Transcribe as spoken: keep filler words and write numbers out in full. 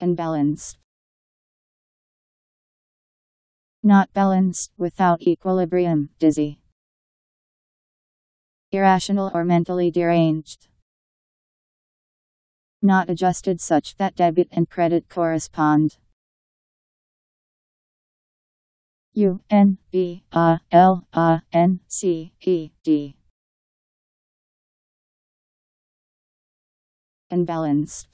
and balanced. Not balanced, without equilibrium, dizzy. Irrational or mentally deranged. Not adjusted such that debit and credit correspond. U N B A L A N C E D. Unbalanced.